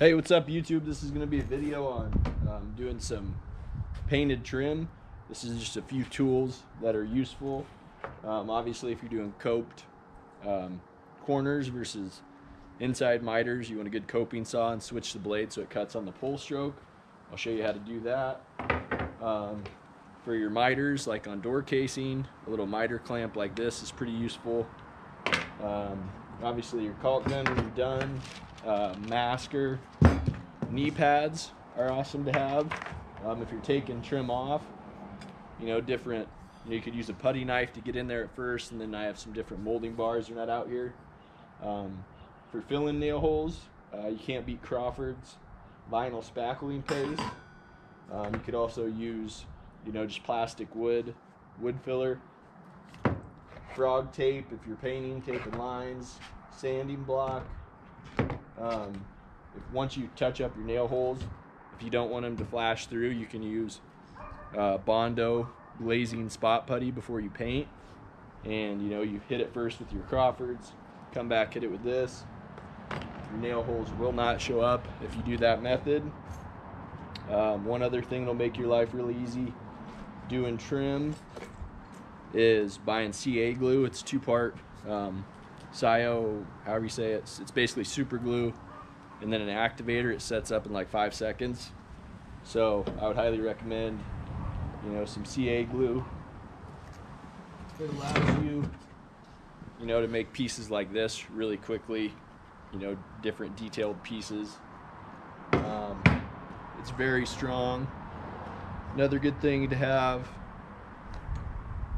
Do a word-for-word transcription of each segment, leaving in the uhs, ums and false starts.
Hey, what's up, YouTube? This is going to be a video on um, doing some painted trim. This is just a few tools that are useful. Um, obviously, if you're doing coped um, corners versus inside miters, you want a good coping saw and switch the blade so it cuts on the pull stroke. I'll show you how to do that. Um, for your miters, like on door casing, a little miter clamp like this is pretty useful. Um, obviously, your caulk gun when you're done. Uh, masker, knee pads are awesome to have. Um, if you're taking trim off, you know, different, you know, you could use a putty knife to get in there at first, and then I have some different molding bars. They're not out here. Um, for filling nail holes, uh, you can't beat Crawford's vinyl spackling paste. Um, you could also use, you know, just plastic wood, wood filler, frog tape if you're painting, taping lines, sanding block. Um, if once you touch up your nail holes, if you don't want them to flash through, you can use uh, Bondo glazing spot putty before you paint. And you know, you hit it first with your Crawford's, come back, hit it with this. Your nail holes will not show up if you do that method. Um, one other thing that'll make your life really easy doing trim is buying C A glue. It's two-part. Um, Sio, however you say it, it's, it's basically super glue and then an activator. It sets up in like five seconds. So I would highly recommend, you know, some C A glue. It allows you, you know, to make pieces like this really quickly, you know, different detailed pieces. Um, it's very strong. Another good thing to have,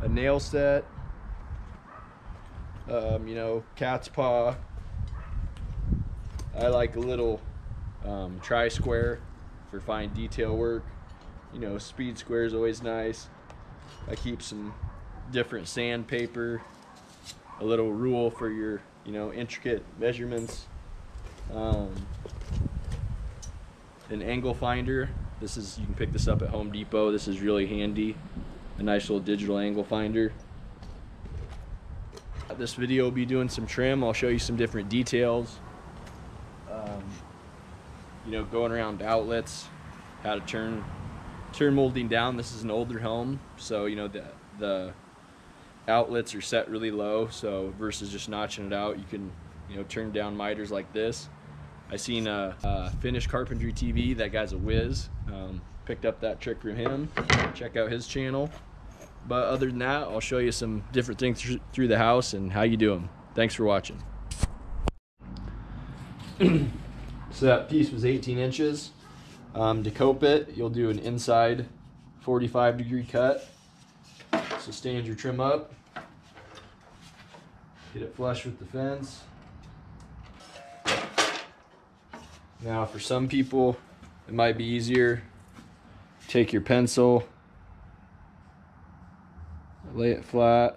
a nail set. Um, you know, cat's paw. I like a little um, tri-square for fine detail work. You know, speed square is always nice. I keep some different sandpaper, a little rule for your, you know, intricate measurements. Um, an angle finder. This is, you can pick this up at Home Depot. This is really handy. A nice little digital angle finder. This video will be doing some trim. I'll show you some different details, um, you know, going around outlets, how to turn turn molding down. This is an older home, so you know the, the outlets are set really low, so versus just notching it out, you can, you know, turn down miters like this. I seen a, a Finnish Carpentry T V, that guy's a whiz. Um, picked up that trick from him. Check out his channel. But other than that, I'll show you some different things through the house and how you do them. Thanks for watching. So that piece was eighteen inches. Um, to cope it, you'll do an inside forty-five degree cut. So stand your trim up. Get it flush with the fence. Now for some people, it might be easier. Take your pencil, lay it flat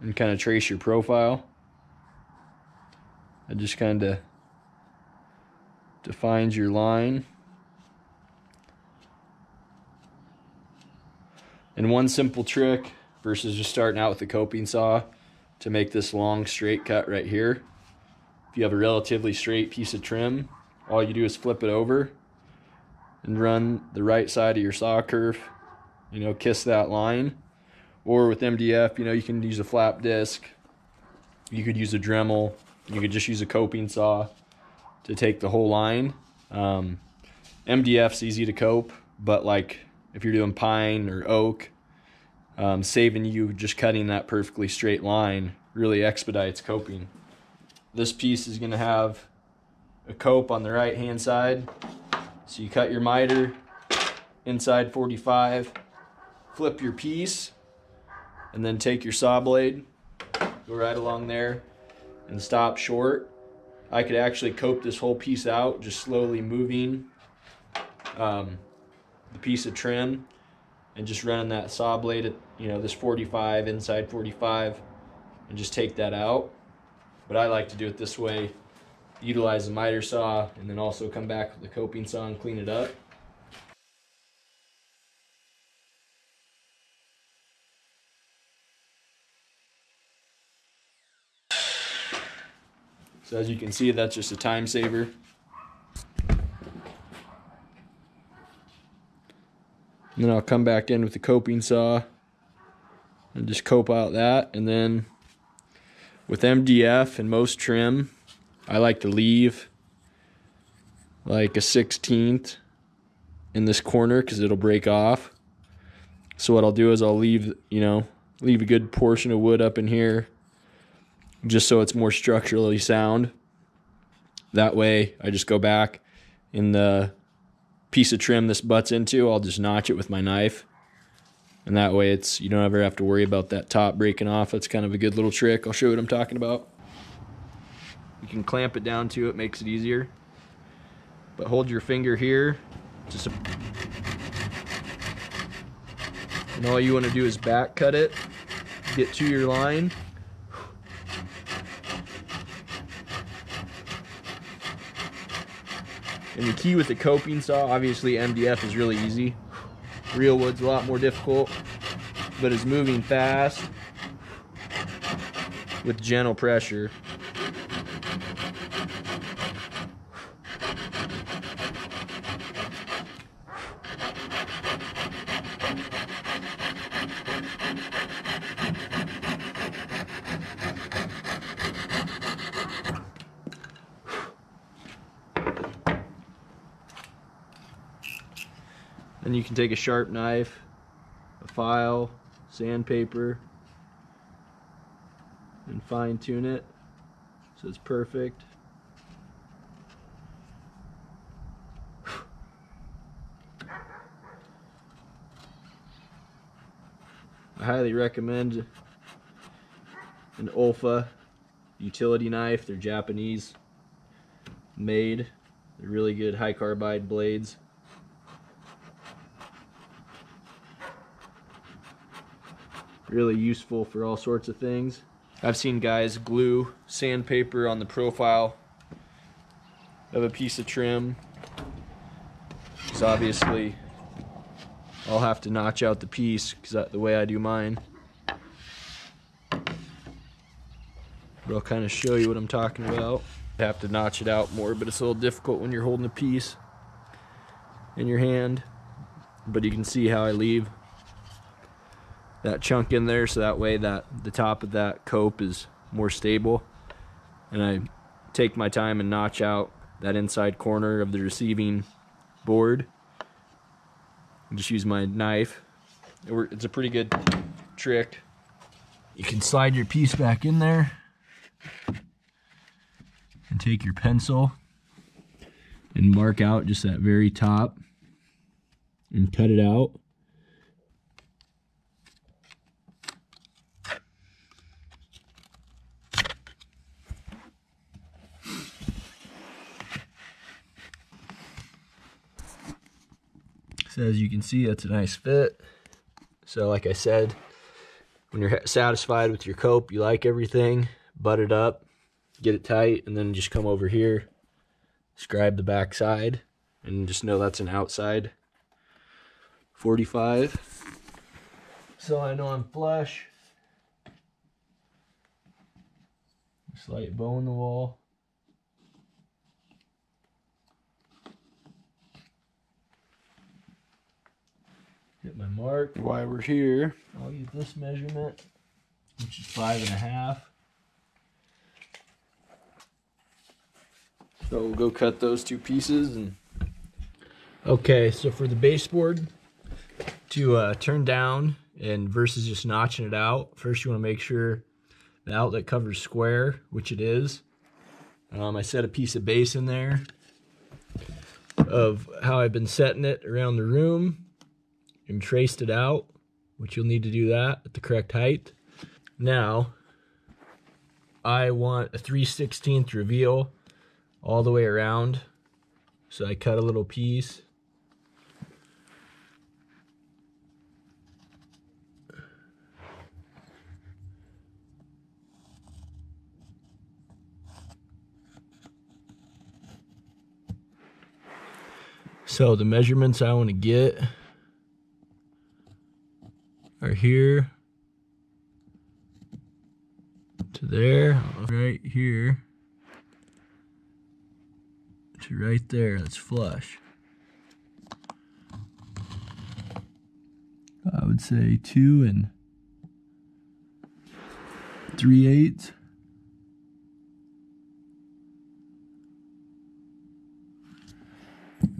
and kind of trace your profile. It just kind of defines your line. And one simple trick versus just starting out with a coping saw to make this long straight cut right here. If you have a relatively straight piece of trim, all you do is flip it over and run the right side of your saw curve, you know, kiss that line. Or with M D F, you know, you can use a flap disc, you could use a Dremel, you could just use a coping saw to take the whole line. Um, M D F's easy to cope, but like if you're doing pine or oak, um, saving you just cutting that perfectly straight line really expedites coping. This piece is gonna have a cope on the right hand side. So you cut your miter, inside forty-five, flip your piece, and then take your saw blade, go right along there and stop short. I could actually cope this whole piece out, just slowly moving um, the piece of trim and just running that saw blade at, you know, this forty-five, inside forty-five, and just take that out. But I like to do it this way, utilize the miter saw and then also come back with the coping saw and clean it up. So as you can see, that's just a time saver. And then I'll come back in with the coping saw and just cope out that. And then with M D F and most trim, I like to leave like a sixteenth in this corner because it'll break off. So what I'll do is I'll leave, you know, leave a good portion of wood up in here just so it's more structurally sound. That way I just go back in the piece of trim this butts into, I'll just notch it with my knife. And that way it's, you don't ever have to worry about that top breaking off. That's kind of a good little trick. I'll show you what I'm talking about. You can clamp it down to it, makes it easier. But hold your finger here. Just a... And all you want to do is back cut it, get to your line. And the key with the coping saw, obviously M D F is really easy. Real wood's a lot more difficult, but it's moving fast with gentle pressure. Then you can take a sharp knife, a file, sandpaper, and fine tune it so it's perfect. I highly recommend an Olfa utility knife. They're Japanese made. They're really good high carbide blades. Really useful for all sorts of things. I've seen guys glue sandpaper on the profile of a piece of trim. Because obviously I'll have to notch out the piece because that's the way I do mine. But I'll kind of show you what I'm talking about. I have to notch it out more, but it's a little difficult when you're holding a piece in your hand. But you can see how I leave that chunk in there so that way that the top of that cope is more stable, and I take my time and notch out that inside corner of the receiving board. I just use my knife. It's a pretty good trick. You can slide your piece back in there and take your pencil and mark out just that very top and cut it out. So as you can see, that's a nice fit. So like I said, when you're satisfied with your cope, you like everything, butt it up, get it tight, and then just come over here, scribe the back side, and just know that's an outside forty-five. So I know I'm flush. Slight bow in the wall. Hit my mark. While we're here, I'll use this measurement, which is five and a half. So we'll go cut those two pieces. And okay, so for the baseboard to uh, turn down and versus just notching it out, first you want to make sure the outlet cover's square, which it is. Um, I set a piece of base in there of how I've been setting it around the room, and traced it out, which you'll need to do that at the correct height. Now, I want a three sixteenths reveal all the way around. So I cut a little piece. So the measurements I want to get are here to there, right here to right there. That's flush. I would say two and three eighths.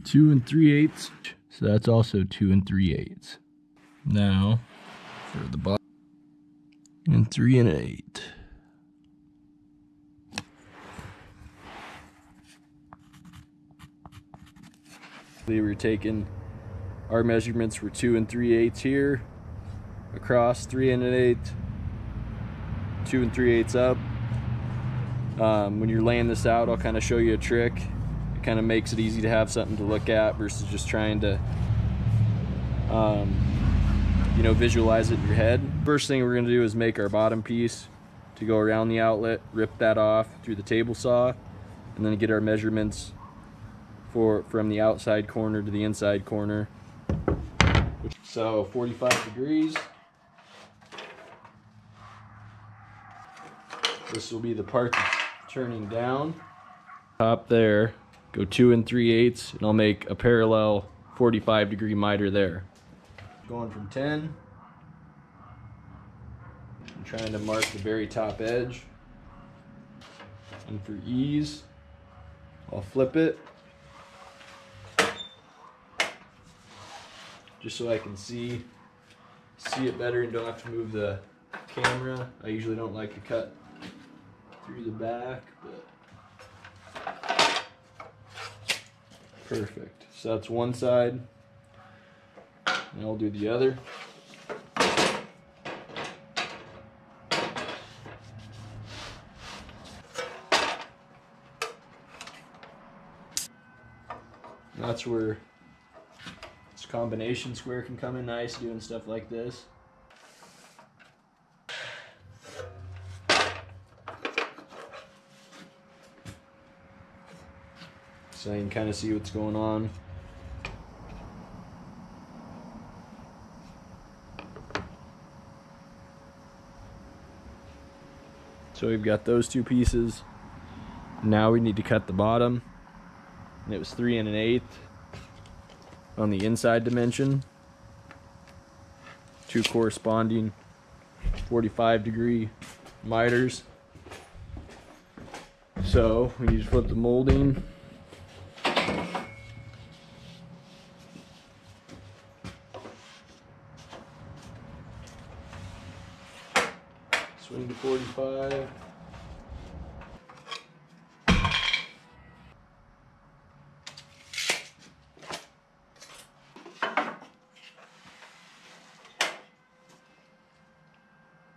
Two and three eighths. So that's also two and three eighths. Now for the bottom. And three and an eighth. We were taking, our measurements were two and three eighths here, across three and an eighth, two and three eighths up. Um, when you're laying this out, I'll kind of show you a trick. It kind of makes it easy to have something to look at versus just trying to, um, you know, visualize it in your head. First thing we're gonna do is make our bottom piece to go around the outlet, rip that off through the table saw, and then get our measurements for, from the outside corner to the inside corner. So forty-five degrees. This will be the part that's turning down. Top there, go two and three eighths, and I'll make a parallel forty-five degree miter there. Going from ten. I'm trying to mark the very top edge. And for ease, I'll flip it, just so I can see see it better and don't have to move the camera. I usually don't like to cut through the back, but perfect. So that's one side, and I'll do the other. And that's where combination square can come in nice, doing stuff like this. So you can kind of see what's going on. So we've got those two pieces. Now we need to cut the bottom. And it was three and an eighth on the inside dimension, two corresponding forty-five degree miters. So we need to flip the molding. Swing to forty-five.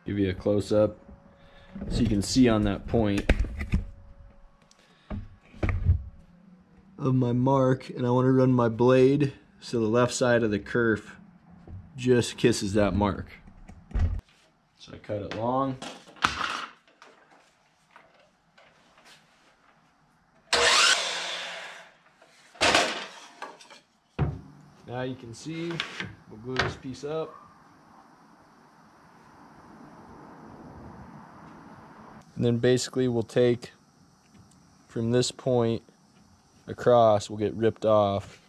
Give you a close up so you can see on that point of my mark, and I want to run my blade so the left side of the kerf just kisses that mark. So I cut it long. Now you can see, we'll glue this piece up. And then basically we'll take from this point across, we'll get ripped off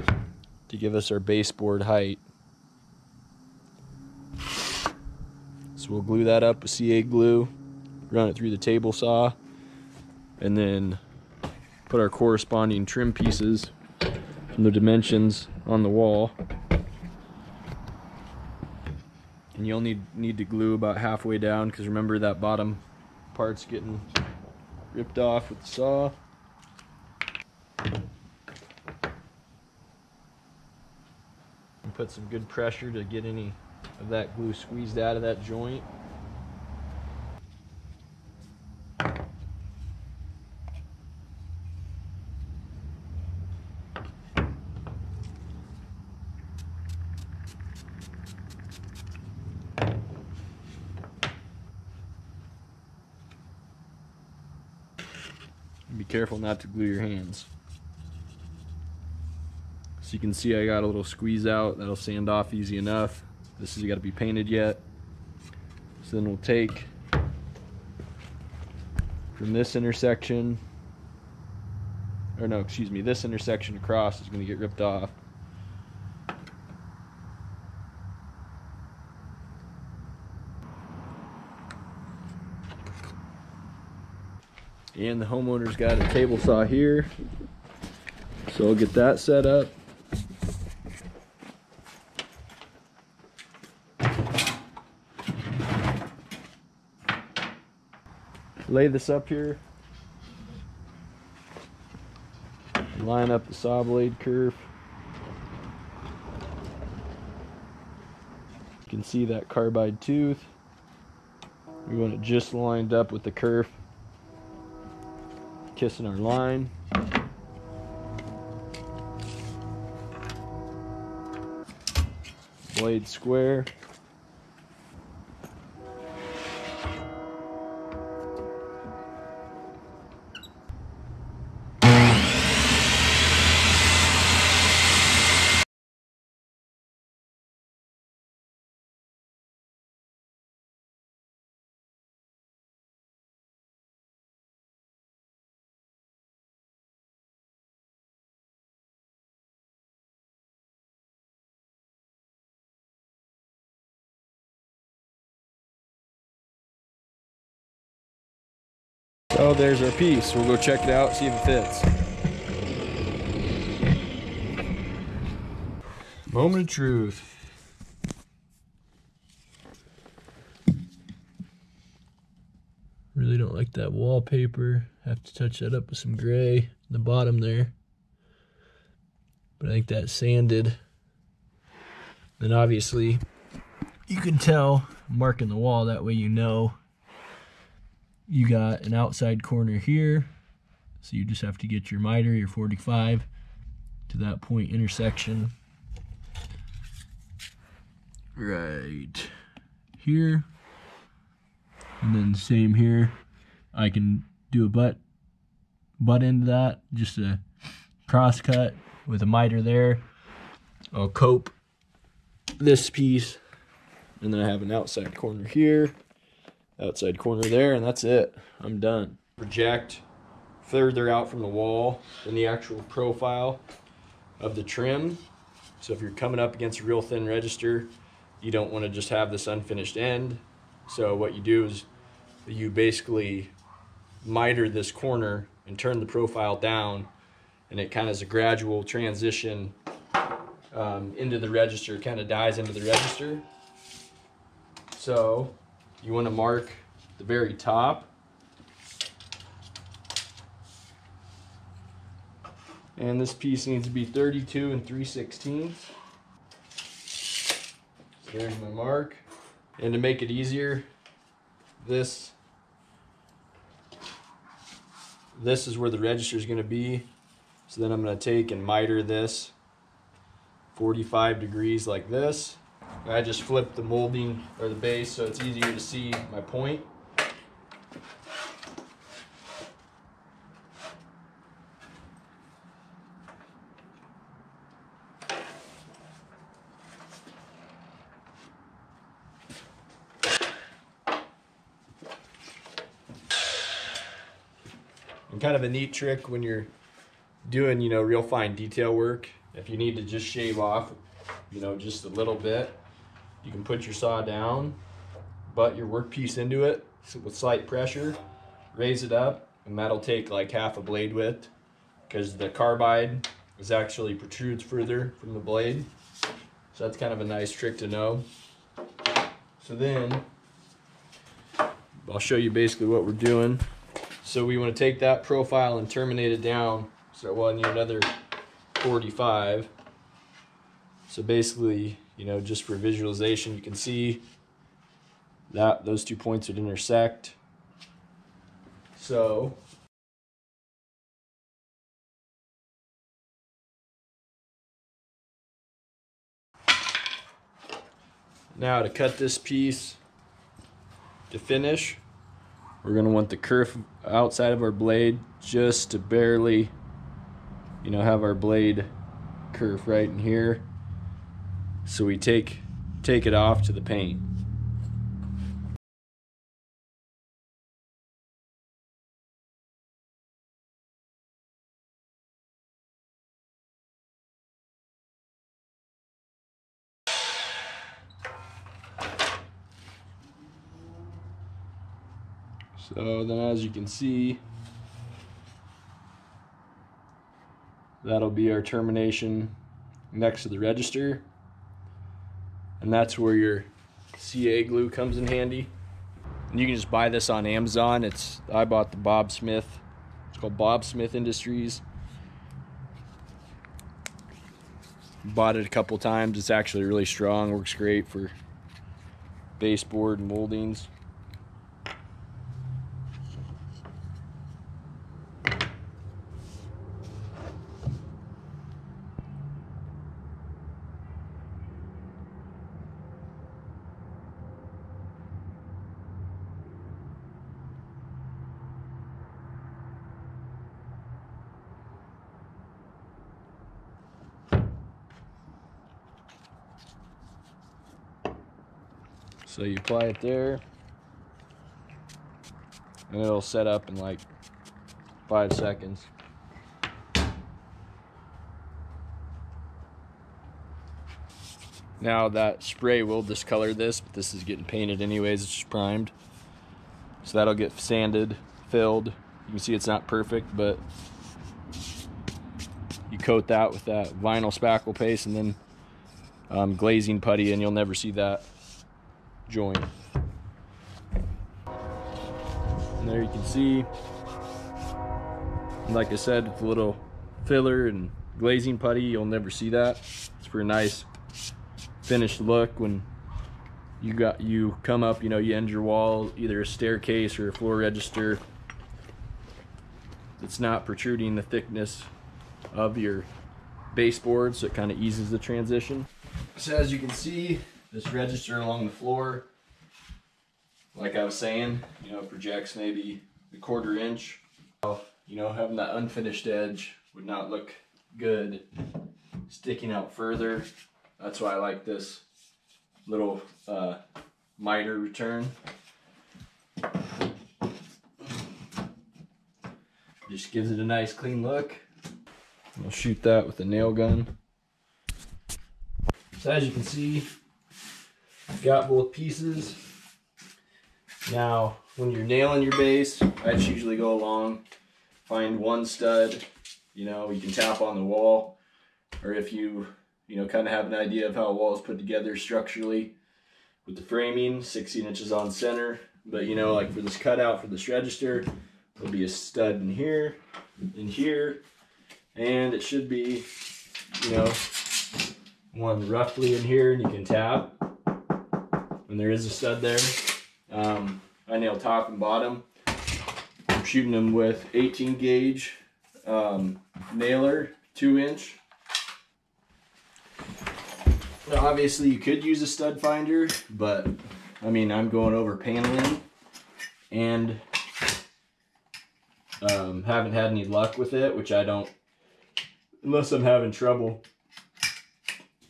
to give us our baseboard height. So we'll glue that up with C A glue, run it through the table saw, and then put our corresponding trim pieces from the dimensions on the wall. And you'll need, need to glue about halfway down, because remember that bottom part's getting ripped off with the saw. And put some good pressure to get any of that glue squeezed out of that joint. Be careful not to glue your hands. So you can see I got a little squeeze out. That'll sand off easy enough. This has got to be painted yet. So then we'll take from this intersection, or no, excuse me, this intersection across is going to get ripped off. And the homeowner's got a table saw here. So I'll get that set up. Lay this up here. Line up the saw blade curve. You can see that carbide tooth. We want it just lined up with the kerf, kissing our line. Blade square. Oh, there's our piece. We'll go check it out, see if it fits. Moment of truth. Really don't like that wallpaper. Have to touch that up with some gray in the bottom there. But I think that's sanded. Then obviously, you can tell marking the wall, that way you know. You got an outside corner here, so you just have to get your miter, your forty-five, to that point intersection right here, and then same here. I can do a butt butt into that, just a cross cut with a miter there. I'll cope this piece, and then I have an outside corner here. Outside corner there, and that's it. I'm done. Project further out from the wall than the actual profile of the trim. So if you're coming up against a real thin register, you don't want to just have this unfinished end. So what you do is you basically miter this corner and turn the profile down, and it kind of is a gradual transition um, into the register, kind of dies into the register. So you want to mark the very top. And this piece needs to be thirty-two and three sixteenths. So there's my mark. And to make it easier, this, this is where the register is going to be. So then I'm going to take and miter this forty-five degrees like this. I just flipped the molding or the base so it's easier to see my point. And kind of a neat trick when you're doing, you know, real fine detail work, if you need to just shave off, you know, just a little bit, you can put your saw down, butt your workpiece into it with slight pressure, raise it up, and that'll take like half a blade width because the carbide is actually protrudes further from the blade. So that's kind of a nice trick to know. So then I'll show you basically what we're doing. So we want to take that profile and terminate it down. So we'll need another forty-five. So basically, you know, just for visualization, you can see that those two points would intersect. So now to cut this piece to finish, we're going to want the kerf outside of our blade just to barely, you know, have our blade kerf right in here. So we take take it off to the paint. So then as you can see, That'll be our termination next to the register, and that's where your C A glue comes in handy. And you can just buy this on Amazon. It's I bought the Bob Smith. It's called Bob Smith Industries. Bought it a couple times. It's actually really strong. Works great for baseboard and moldings. So you apply it there, and it'll set up in like five seconds. Now that spray will discolor this, but this is getting painted anyways, it's just primed. So that'll get sanded, filled. You can see it's not perfect, but you coat that with that vinyl spackle paste and then um, glazing putty, and you'll never see that join. And there you can see, like I said, with a little filler and glazing putty, you'll never see that. It's for a nice finished look when you got you come up, you know, you end your wall, either a staircase or a floor register. It's not protruding the thickness of your baseboard, so it kind of eases the transition. So as you can see, this register along the floor, like I was saying, you know, projects maybe a quarter inch. You know, having that unfinished edge would not look good sticking out further. That's why I like this little uh, miter return. Just gives it a nice clean look. I'll shoot that with a nail gun. So as you can see, got both pieces. Now, when you're nailing your base, I just usually go along, find one stud, you know, you can tap on the wall, or if you, you know, kind of have an idea of how a wall is put together structurally with the framing, sixteen inches on center. But, you know, like for this cutout for this register, there'll be a stud in here, in here, and it should be, you know, one roughly in here, and you can tap. And there is a stud there. Um, I nail top and bottom. I'm shooting them with eighteen gauge um, nailer, two inch. Now obviously you could use a stud finder, but I mean, I'm going over paneling and um, haven't had any luck with it, which I don't, unless I'm having trouble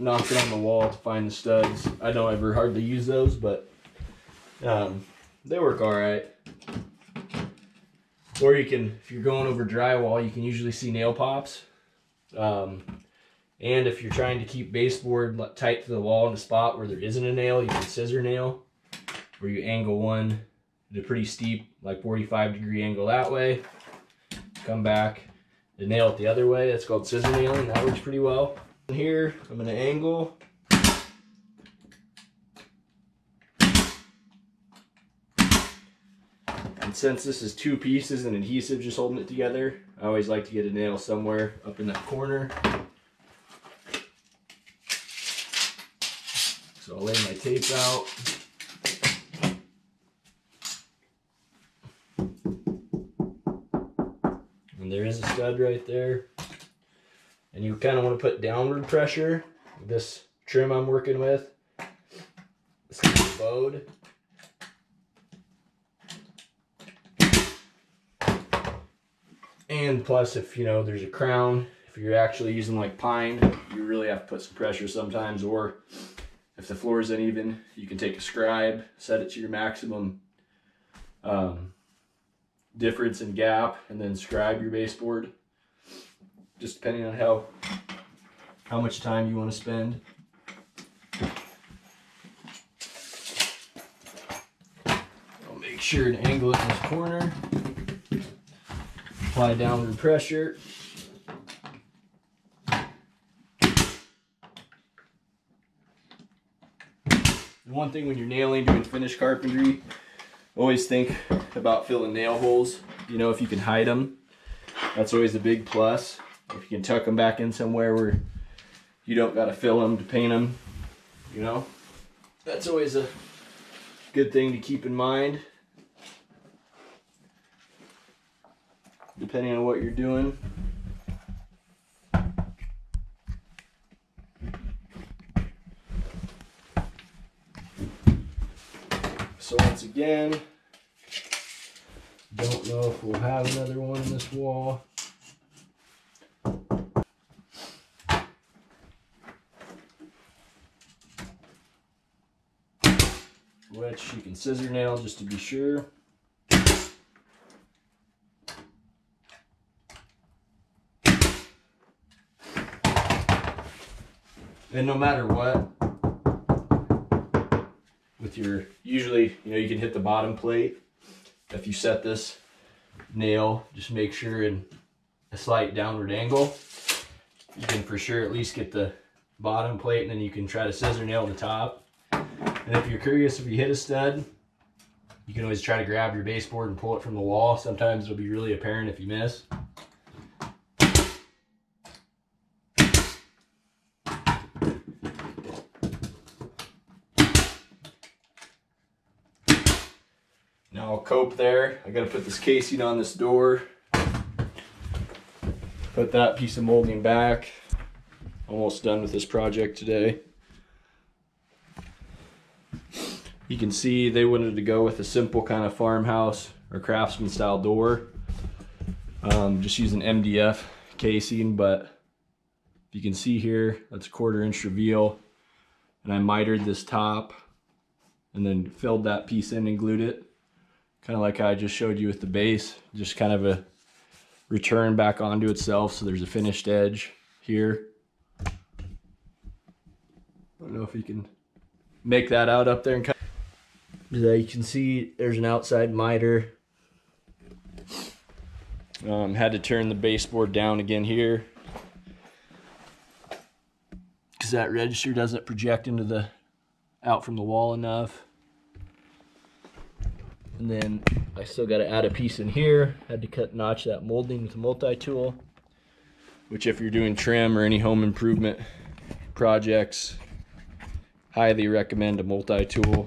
knocking on the wall to find the studs. I don't ever hardly use those, but um, they work all right. Or you can, if you're going over drywall, you can usually see nail pops. Um, and if you're trying to keep baseboard tight to the wall in a spot where there isn't a nail, you can scissor nail, where you angle one at a pretty steep, like forty-five degree angle that way. Come back and nail it the other way. That's called scissor nailing. That works pretty well. Here, I'm going to angle. And since this is two pieces and adhesive just holding it together, I always like to get a nail somewhere up in that corner. So I'll lay my tape out. And there is a stud right there. And you kind of want to put downward pressure. This trim I'm working with, it's kind of bowed. And plus, if you know there's a crown, if you're actually using like pine, you really have to put some pressure sometimes. Or if the floor is uneven, you can take a scribe, set it to your maximum um, difference in gap, and then scribe your baseboard. Just depending on how how much time you want to spend. I'll make sure to angle it in this corner. Apply downward pressure. one thing when you're nailing, doing finished carpentry, always think about filling nail holes. You know, if you can hide them, that's always a big plus. If you can tuck them back in somewhere where you don't got to fill them to paint them, you know, that's always a good thing to keep in mind, depending on what you're doing. So once again, don't know if we'll have another one in this wall. Which you can scissor nail just to be sure. And no matter what, with your, usually, you know, you can hit the bottom plate. If you set this nail, just make sure in a slight downward angle, you can for sure at least get the bottom plate, and then you can try to scissor nail the top. And if you're curious, if you hit a stud, you can always try to grab your baseboard and pull it from the wall. Sometimes it'll be really apparent if you miss. Now I'll cope there. I gotta put this casing on this door. Put that piece of molding back. Almost done with this project today. You can see they wanted to go with a simple kind of farmhouse or craftsman style door. Um, just using M D F casing, but you can see here, that's a quarter inch reveal. And I mitered this top and then filled that piece in and glued it. Kind of like I just showed you with the base, just kind of a return back onto itself. So there's a finished edge here. I don't know if you can make that out up there and cut. You can see there's an outside miter. Um, had to turn the baseboard down again here because that register doesn't project into the out from the wall enough. And then I still got to add a piece in here. Had to cut notch that molding with a multi-tool, which if you're doing trim or any home improvement projects, highly recommend a multi-tool.